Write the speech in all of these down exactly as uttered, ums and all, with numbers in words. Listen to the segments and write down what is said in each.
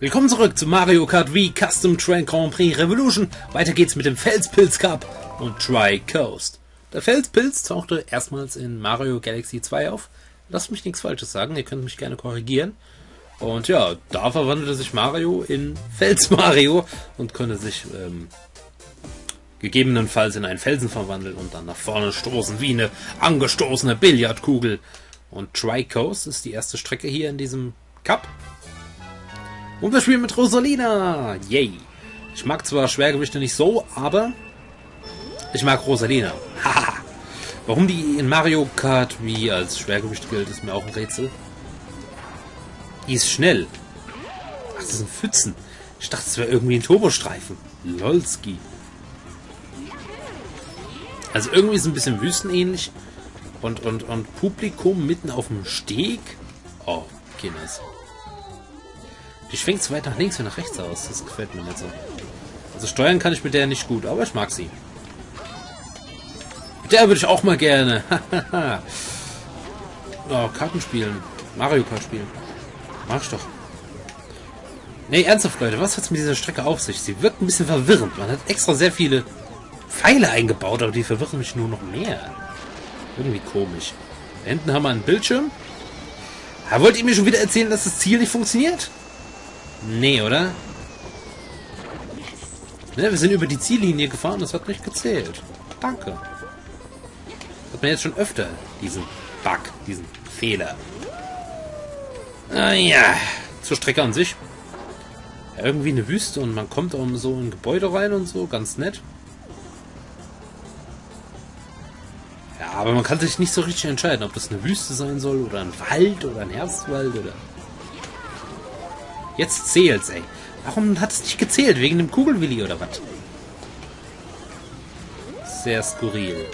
Willkommen zurück zu Mario Kart Wii Custom Track Grand Prix Revolution. Weiter geht's mit dem Felspilz Cup und Dry Coast. Der Felspilz tauchte erstmals in Mario Galaxy zwei auf. Lasst mich nichts Falsches sagen, ihr könnt mich gerne korrigieren. Und ja, da verwandelte sich Mario in Fels-Mario und konnte sich ähm, gegebenenfalls in einen Felsen verwandeln und dann nach vorne stoßen wie eine angestoßene Billardkugel. Und Dry Coast ist die erste Strecke hier in diesem Cup. Und wir spielen mit Rosalina! Yay! Ich mag zwar Schwergewichte nicht so, aber ich mag Rosalina. Haha! Warum die in Mario Kart Wii als Schwergewicht gilt, ist mir auch ein Rätsel. Die ist schnell. Ach, das sind Pfützen. Ich dachte, es wäre irgendwie ein Turbostreifen. Lolski. Also irgendwie ist es ein bisschen wüstenähnlich. Und, und, und Publikum mitten auf dem Steg. Oh, okay, nice. Die schwingt zu weit nach links und nach rechts aus. Das gefällt mir nicht so. Also steuern kann ich mit der nicht gut, aber ich mag sie. Mit der würde ich auch mal gerne. Oh, Karten spielen. Mario Kart spielen. Mach ich doch. Nee, ernsthaft, Leute. Was hat es mit dieser Strecke auf sich? Sie wirkt ein bisschen verwirrend. Man hat extra sehr viele Pfeile eingebaut, aber die verwirren mich nur noch mehr. Irgendwie komisch. Da hinten haben wir einen Bildschirm. Ja, wollt ihr mir schon wieder erzählen, dass das Ziel nicht funktioniert? Nee, oder? Ne, wir sind über die Ziellinie gefahren, das hat nicht gezählt. Danke. Hat man jetzt schon öfter diesen Bug, diesen Fehler. Ah ja, zur Strecke an sich. Ja, irgendwie eine Wüste und man kommt um so in Gebäude rein und so, ganz nett. Ja, aber man kann sich nicht so richtig entscheiden, ob das eine Wüste sein soll oder ein Wald oder ein Herbstwald oder... Jetzt zählt's, ey. Warum hat es nicht gezählt? Wegen dem Kugelwilli oder was? Sehr skurril.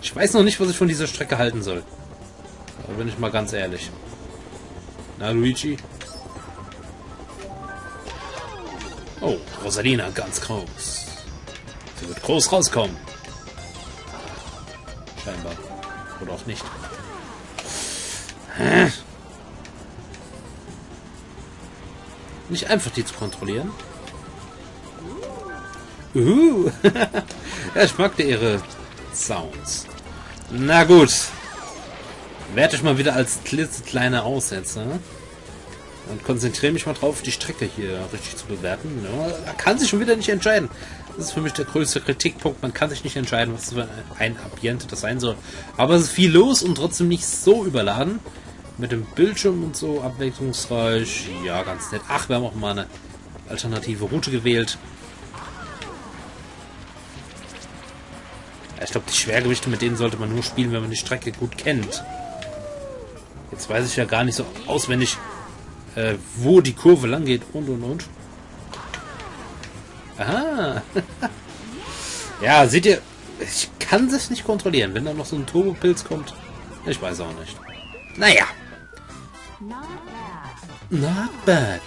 Ich weiß noch nicht, was ich von dieser Strecke halten soll. Da bin ich mal ganz ehrlich. Na, Luigi? Oh, Rosalina, ganz groß. Sie wird groß rauskommen. Scheinbar. Oder auch nicht. Hä? Nicht einfach die zu kontrollieren. Uhu. Ja, ich mag ihre Sounds. Na gut. Werde ich mal wieder als klitzekleiner Aussetzer. Und konzentriere mich mal drauf, die Strecke hier richtig zu bewerten. Man kann sich schon wieder nicht entscheiden. Das ist für mich der größte Kritikpunkt. Man kann sich nicht entscheiden, was für ein Ambiente das sein soll. Aber es ist viel los und trotzdem nicht so überladen. Mit dem Bildschirm und so, abwechslungsreich. Ja, ganz nett. Ach, wir haben auch mal eine alternative Route gewählt. Ja, ich glaube, die Schwergewichte, mit denen sollte man nur spielen, wenn man die Strecke gut kennt. Jetzt weiß ich ja gar nicht so auswendig, äh, wo die Kurve lang geht und, und, und. Aha. Ja, seht ihr, ich kann das nicht kontrollieren. Wenn da noch so ein Turbopilz kommt, ich weiß auch nicht. Naja. Not bad.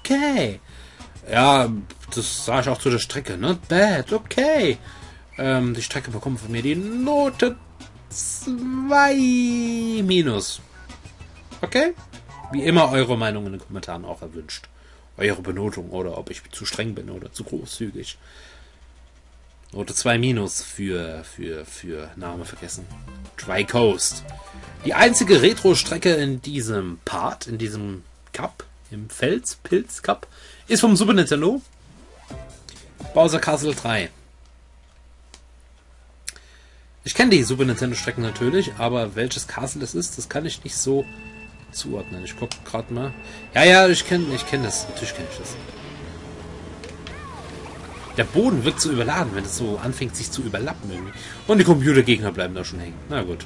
Okay. Ja, das sage ich auch zu der Strecke. Not bad. Okay. Ähm, die Strecke bekommt von mir die Note zwei minus. Okay? Wie immer eure Meinung in den Kommentaren auch erwünscht. Eure Benotung oder ob ich zu streng bin oder zu großzügig. Note zwei minus für, für, für Name vergessen. Dry Coast. Die einzige Retro-Strecke in diesem Part, in diesem Cup, im Felspilz Cup, ist vom Super Nintendo. Bowser Castle drei. Ich kenne die Super Nintendo-Strecken natürlich, aber welches Castle das ist, das kann ich nicht so zuordnen. Ich gucke gerade mal. Ja, ja, ich kenne ich kenn das. Natürlich kenne ich das. Der Boden wird so überladen, wenn es so anfängt, sich zu überlappen irgendwie. Und die Computergegner bleiben da schon hängen. Na gut.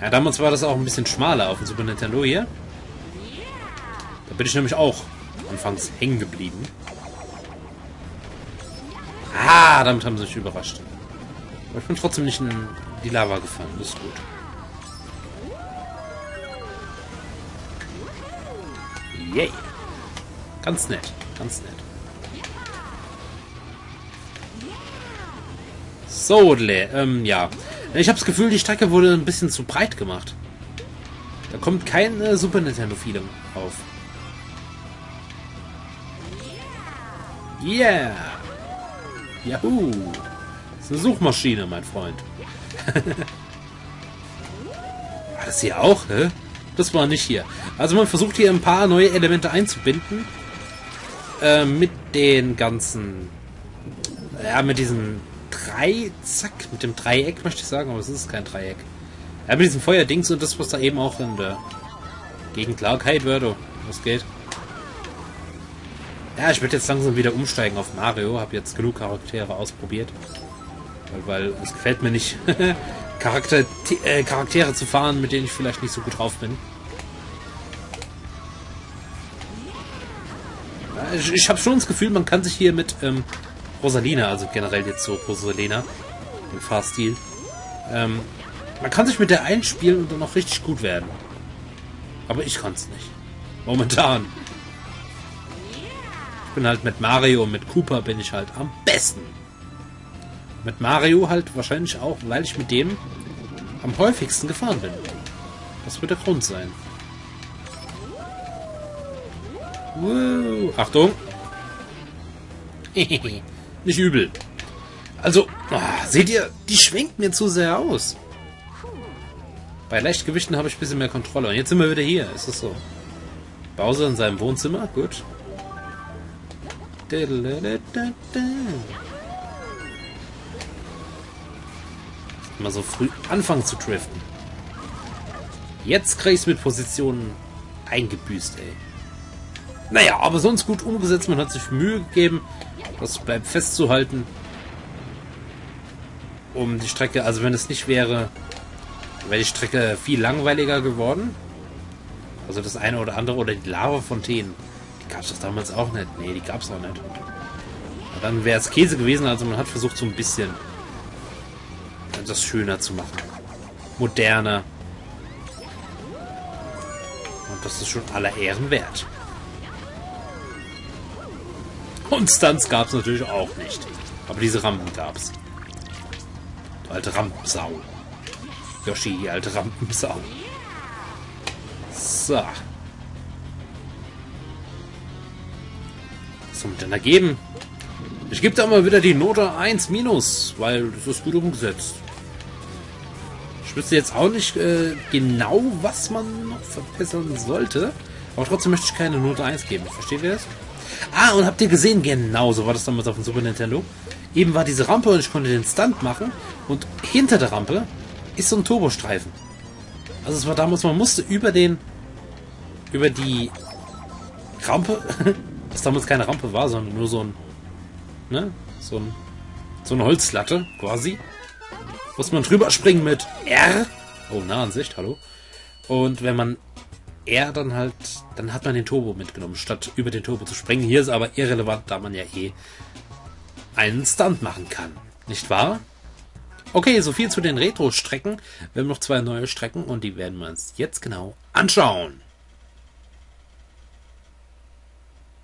Ja, damals war das auch ein bisschen schmaler auf dem Super Nintendo hier. Da bin ich nämlich auch anfangs hängen geblieben. Ah, damit haben sie mich überrascht. Aber ich bin trotzdem nicht in die Lava gefallen. Das ist gut. Yay. Ganz nett. Ganz nett. So, ähm, ja. Ich habe das Gefühl, die Strecke wurde ein bisschen zu breit gemacht. Da kommt kein äh, Super Nintendo-Feeling auf. Yeah! Yahoo! Das ist eine Suchmaschine, mein Freund. War das hier auch, hä? Das war nicht hier. Also man versucht hier ein paar neue Elemente einzubinden. Äh, mit den ganzen... Ja, mit diesem Dreizack, mit dem Dreieck möchte ich sagen, aber es ist kein Dreieck. Ja, mit diesem Feuerdings und das, was da eben auch in der Gegenklarheit wird, was geht. Ja, ich werde jetzt langsam wieder umsteigen auf Mario. Habe jetzt genug Charaktere ausprobiert. Weil, weil es gefällt mir nicht, Charakter, äh, Charaktere zu fahren, mit denen ich vielleicht nicht so gut drauf bin. Ja, ich ich habe schon das Gefühl, man kann sich hier mit ähm, Rosalina, also generell jetzt so Rosalina, im Fahrstil, ähm, man kann sich mit der einspielen und dann auch richtig gut werden. Aber ich kann es nicht. Momentan. Ich bin halt mit Mario und mit Cooper bin ich halt am besten. Mit Mario halt wahrscheinlich auch, weil ich mit dem am häufigsten gefahren bin. Das wird der Grund sein. Wow. Achtung! Nicht übel. Also, oh, seht ihr, die schwenkt mir zu sehr aus. Bei Leichtgewichten habe ich ein bisschen mehr Kontrolle. Und jetzt sind wir wieder hier, ist es so. Bowser in seinem Wohnzimmer, gut. Mal so früh anfangen zu driften. Jetzt krieg ich's mit Positionen eingebüßt, ey. Naja, aber sonst gut umgesetzt. Man hat sich Mühe gegeben, das bleibt festzuhalten. Um die Strecke, also wenn es nicht wäre, wäre die Strecke viel langweiliger geworden. Also das eine oder andere oder die Lavafontänen. Die gab es das damals auch nicht. Nee, die gab es auch nicht. Aber dann wäre es Käse gewesen, also man hat versucht so ein bisschen das schöner zu machen. Moderner. Und das ist schon aller Ehren wert. Und Stunts gab es natürlich auch nicht. Aber diese Rampen gab es. Die alte Rampensau. Yoshi, die alte Rampensau. So. Was soll man denn da geben? Ich gebe da mal wieder die Note eins minus, weil das ist gut umgesetzt. Ich wüsste jetzt auch nicht äh, genau, was man noch verbessern sollte. Aber trotzdem möchte ich keine Note eins geben. Versteht ihr das? Ah, und habt ihr gesehen? Genau, so war das damals auf dem Super Nintendo. Eben war diese Rampe und ich konnte den Stunt machen. Und hinter der Rampe ist so ein Turbostreifen. Also es war damals, man musste über den... über die... Rampe... was damals keine Rampe war, sondern nur so ein... ne? So, ein, so eine Holzlatte, quasi. Muss man drüber springen mit R. Oh, Nahansicht, hallo. Und wenn man R dann halt... dann hat man den Turbo mitgenommen, statt über den Turbo zu springen. Hier ist aber irrelevant, da man ja eh einen Stunt machen kann. Nicht wahr? Okay, so viel zu den Retro-Strecken. Wir haben noch zwei neue Strecken und die werden wir uns jetzt genau anschauen.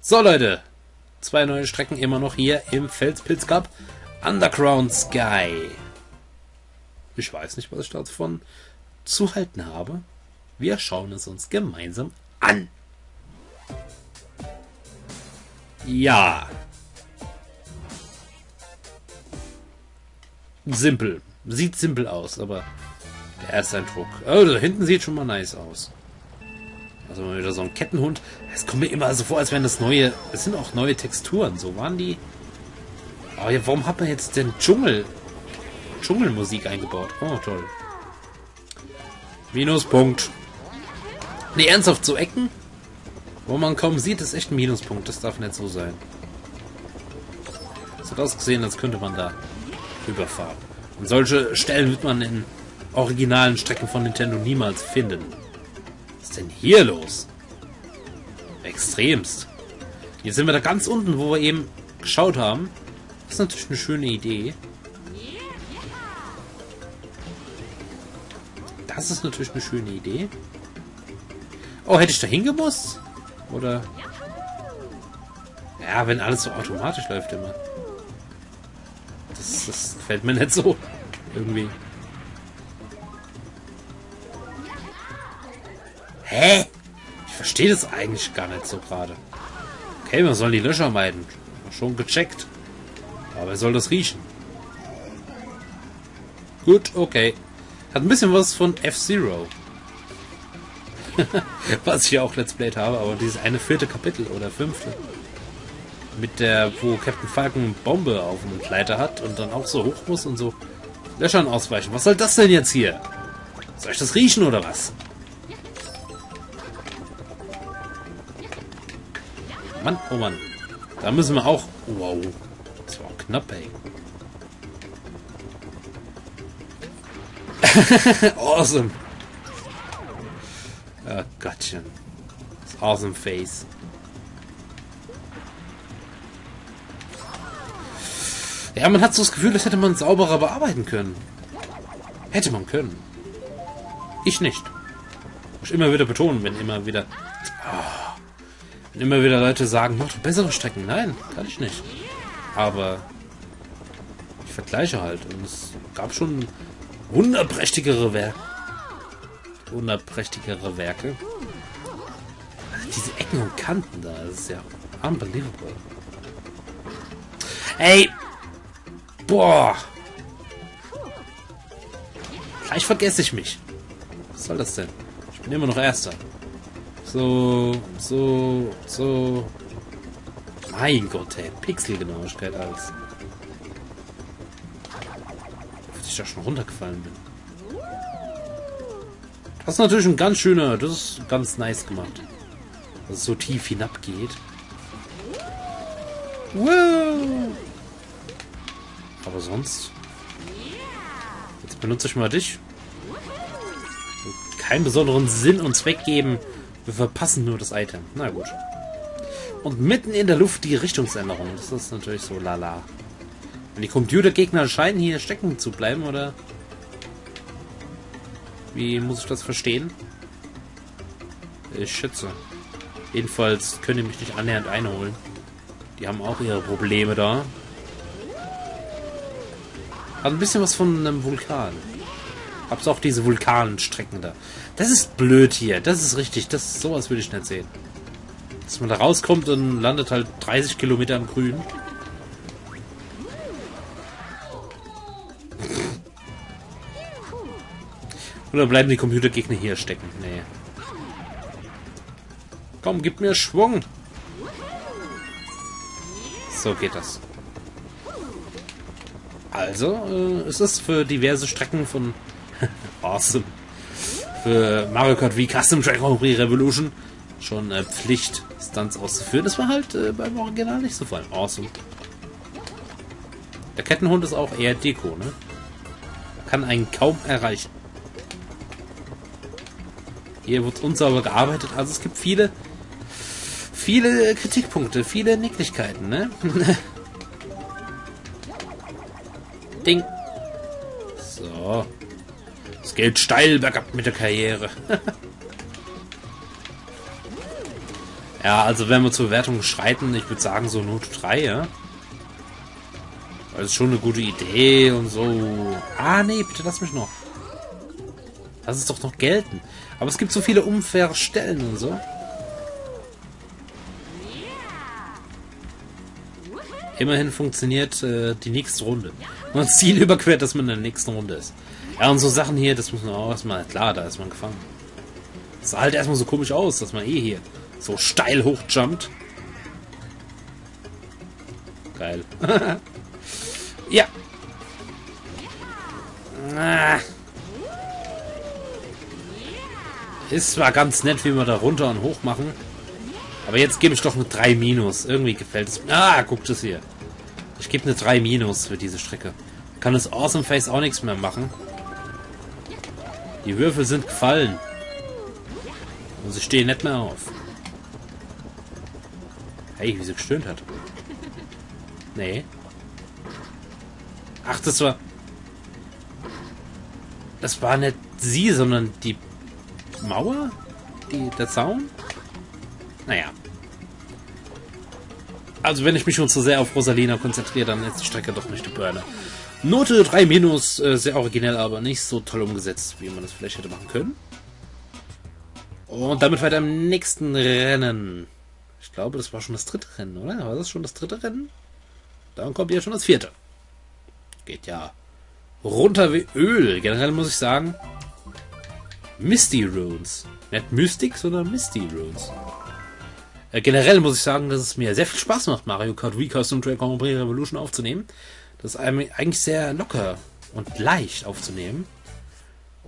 So, Leute. Zwei neue Strecken immer noch hier im Felspilz Cup. Underground Sky. Ich weiß nicht, was ich davon zu halten habe. Wir schauen es uns gemeinsam an. Ja. Simpel. Sieht simpel aus, aber der Ersteindruck. Oh, da hinten sieht schon mal nice aus. Also mal wieder so ein Kettenhund. Es kommt mir immer so vor, als wären das neue... Es sind auch neue Texturen. So waren die... Aber ja, warum hat man jetzt den Dschungel... Dschungelmusik eingebaut? Oh, toll. Minuspunkt. Ne, ernsthaft, so Ecken, wo man kaum sieht, ist echt ein Minuspunkt. Das darf nicht so sein. Das hat ausgesehen, als könnte man da rüberfahren. Und solche Stellen wird man in originalen Strecken von Nintendo niemals finden. Was ist denn hier los? Extremst. Jetzt sind wir da ganz unten, wo wir eben geschaut haben. Das ist natürlich eine schöne Idee. Das ist natürlich eine schöne Idee. Oh, hätte ich da hingemusst? Oder? Ja, wenn alles so automatisch läuft immer. Das, das gefällt mir nicht so. Irgendwie. Hä? Ich verstehe das eigentlich gar nicht so gerade. Okay, man soll die Löcher meiden. Schon gecheckt. Aber er soll das riechen. Gut, okay. Hat ein bisschen was von F-Zero. Was ich ja auch Let's Played habe, aber dieses eine vierte Kapitel oder fünfte. Mit der, wo Captain Falcon Bombe auf dem Leiter hat und dann auch so hoch muss und so Löchern ausweichen. Was soll das denn jetzt hier? Soll ich das riechen oder was? Mann, oh Mann. Da müssen wir auch... Wow. Das war auch knapp, ey. Awesome. Oh Gottchen. Das awesome face. Ja, man hat so das Gefühl, das hätte man sauberer bearbeiten können. Hätte man können. Ich nicht. Muss ich immer wieder betonen, wenn immer wieder... Oh, wenn immer wieder Leute sagen, mach doch bessere Strecken. Nein, kann ich nicht. Aber ich vergleiche halt. Und es gab schon wunderprächtigere Werke. Wunderprächtigere Werke. Also diese Ecken und Kanten da, das ist ja unbelievable. Ey! Boah! Gleich vergesse ich mich. Was soll das denn? Ich bin immer noch Erster. So, so, so. Mein Gott, hey. Pixelgenauigkeit alles. Dass ich da schon runtergefallen bin. Das ist natürlich ein ganz schöner... Das ist ganz nice gemacht. Dass es so tief hinabgeht. Wow! Aber sonst... Jetzt benutze ich mal dich. Keinen besonderen Sinn und Zweck geben. Wir verpassen nur das Item. Na gut. Und mitten in der Luft die Richtungsänderung. Das ist natürlich so lala. Wenn die Computergegner scheinen hier stecken zu bleiben, oder... Wie muss ich das verstehen? Ich schätze. Jedenfalls können die mich nicht annähernd einholen. Die haben auch ihre Probleme da. Hat ein bisschen was von einem Vulkan. Hab's auch diese Vulkanstrecken da. Das ist blöd hier. Das ist richtig. Das, sowas würde ich nicht sehen. Dass man da rauskommt und landet halt dreißig Kilometer im Grün. Oder bleiben die Computergegner hier stecken? Nee. Komm, gib mir Schwung. So geht das. Also, äh, es ist für diverse Strecken von... awesome. Für Mario Kart Wii Custom Track Grand Prix Revolution schon äh, Pflicht, Stunts auszuführen. Das war halt äh, beim Original nicht so voll. Awesome. Der Kettenhund ist auch eher Deko, ne? Kann einen kaum erreichen. Hier wird unsauber gearbeitet. Also es gibt viele, viele Kritikpunkte, viele Nicklichkeiten, ne? Ding. So. Es geht steil bergab mit der Karriere. Ja, also wenn wir zur Wertung schreiten, ich würde sagen so Note drei, ja? Das ist schon eine gute Idee und so. Ah, nee, bitte lass mich noch. Lass es doch noch gelten. Aber es gibt so viele unfaire Stellen und so. Immerhin funktioniert äh, die nächste Runde. Wenn man das Ziel überquert, dass man in der nächsten Runde ist. Ja, und so Sachen hier, das muss man auch erstmal... Klar, da ist man gefangen. Das sah halt erstmal so komisch aus, dass man eh hier so steil hochjumpt. Geil. Ja. Ah. Ist zwar ganz nett, wie wir da runter und hoch machen. Aber jetzt gebe ich doch eine drei minus. Irgendwie gefällt es mir. Ah, guckt es hier. Ich gebe eine drei minus für diese Strecke. Kann das Awesome Face auch nichts mehr machen. Die Würfel sind gefallen. Und sie stehen nicht mehr auf. Hey, wie sie gestöhnt hat. Nee. Ach, das war... Das war nicht sie, sondern die... Mauer? Die, der Zaun? Naja. Also wenn ich mich schon zu sehr auf Rosalina konzentriere, dann ist die Strecke doch nicht die Burner. Note drei minus, äh, sehr originell, aber nicht so toll umgesetzt, wie man das vielleicht hätte machen können. Und damit weiter im nächsten Rennen. Ich glaube, das war schon das dritte Rennen, oder? War das schon das dritte Rennen? Dann kommt ja schon das vierte. Geht ja runter wie Öl. Generell muss ich sagen, Misty Ruins. Nicht Mystic, sondern Misty Ruins. Äh, generell muss ich sagen, dass es mir sehr viel Spaß macht, Mario Kart Wii Custom Track Grand Prix Revolution aufzunehmen. Das ist eigentlich sehr locker und leicht aufzunehmen.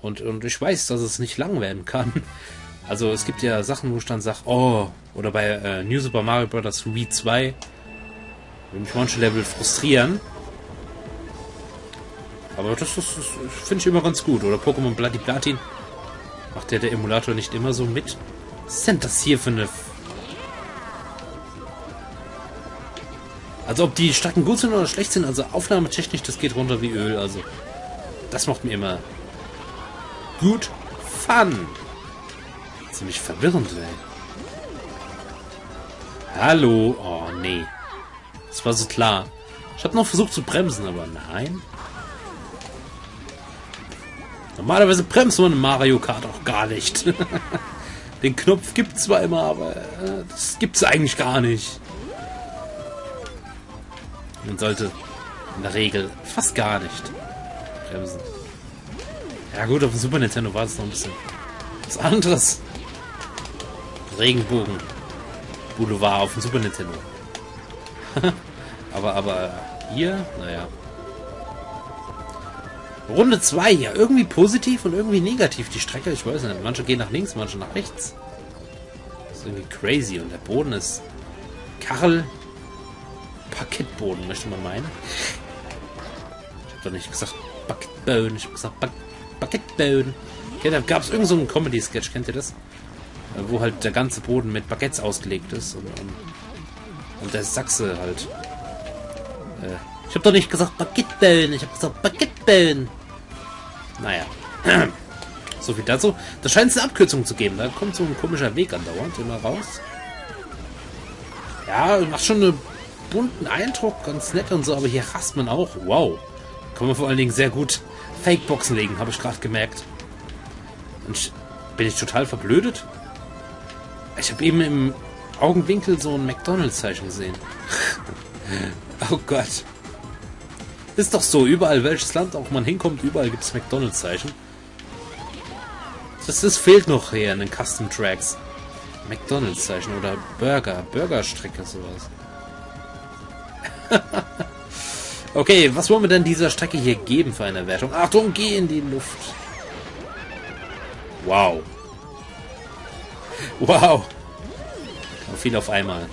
Und, und ich weiß, dass es nicht lang werden kann. Also es gibt ja Sachen, wo ich dann sage, oh, oder bei äh, New Super Mario Bros. Wii zwei will mich manche Level frustrieren. Aber das, das, das finde ich immer ganz gut. Oder Pokémon Bloody Platin. Macht der, der Emulator nicht immer so mit? Was ist denn das hier für eine... F also ob die Strecken gut sind oder schlecht sind, also aufnahmetechnisch, das geht runter wie Öl. Also das macht mir immer gut Fun. Ziemlich verwirrend, ey. Hallo? Oh, nee. Das war so klar. Ich habe noch versucht zu bremsen, aber nein. Normalerweise bremst man in Mario Kart auch gar nicht. Den Knopf gibt's zwar immer, aber das gibt's eigentlich gar nicht. Man sollte in der Regel fast gar nicht bremsen. Ja gut, auf dem Super Nintendo war das noch ein bisschen was anderes. Regenbogen-Boulevard auf dem Super Nintendo. aber, aber hier, naja. Runde zwei, ja, irgendwie positiv und irgendwie negativ die Strecke, ich weiß nicht. Manche gehen nach links, manche nach rechts. Das ist irgendwie crazy und der Boden ist Karl Parkettboden, möchte man meinen. Ich habe doch nicht gesagt Parkettboden, ich habe gesagt Parkettboden. Okay, da gab es irgend so einen Comedy-Sketch, kennt ihr das? Wo halt der ganze Boden mit Baguettes ausgelegt ist und, und, und der Sachse halt. Äh, ich habe doch nicht gesagt Baguettebällen, ich habe gesagt Baguettebällen. Naja, so viel dazu. Da scheint es eine Abkürzung zu geben, da kommt so ein komischer Weg andauernd immer raus. Ja, macht schon einen bunten Eindruck, ganz nett und so, aber hier rast man auch. Wow, kann man vor allen Dingen sehr gut Fake-Boxen legen, habe ich gerade gemerkt. Und bin ich total verblödet? Ich habe eben im Augenwinkel so ein McDonalds-Zeichen gesehen. Oh Gott. Ist doch so, überall, welches Land auch man hinkommt, überall gibt es McDonalds-Zeichen. Das, das fehlt noch hier in den Custom Tracks. McDonalds-Zeichen oder Burger, Burgerstrecke, sowas. Okay, was wollen wir denn dieser Strecke hier geben für eine Wertung? Achtung, geh in die Luft. Wow. Wow. Viel auf einmal.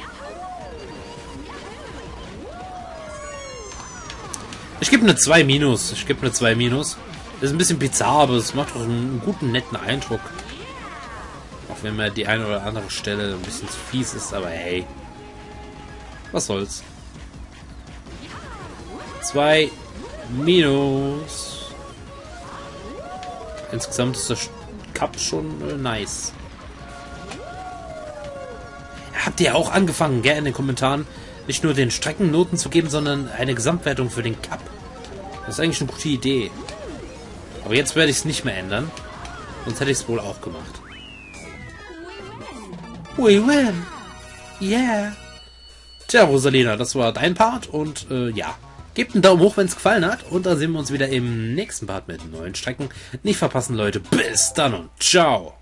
Ich gebe eine zwei minus. Ich gebe eine zwei minus. Ist ein bisschen bizarr, aber es macht doch einen guten, netten Eindruck. Auch wenn mir die eine oder andere Stelle ein bisschen zu fies ist, aber hey. Was soll's. zwei minus. Insgesamt ist das Cup schon äh, nice. Habt ihr auch angefangen, gell, in den Kommentaren nicht nur den Streckennoten zu geben, sondern eine Gesamtwertung für den Cup. Das ist eigentlich eine gute Idee. Aber jetzt werde ich es nicht mehr ändern. Sonst hätte ich es wohl auch gemacht. We win! Yeah! Tja, Rosalina, das war dein Part und äh, ja. Gebt einen Daumen hoch, wenn es gefallen hat. Und dann sehen wir uns wieder im nächsten Part mit neuen Strecken. Nicht verpassen, Leute. Bis dann und ciao!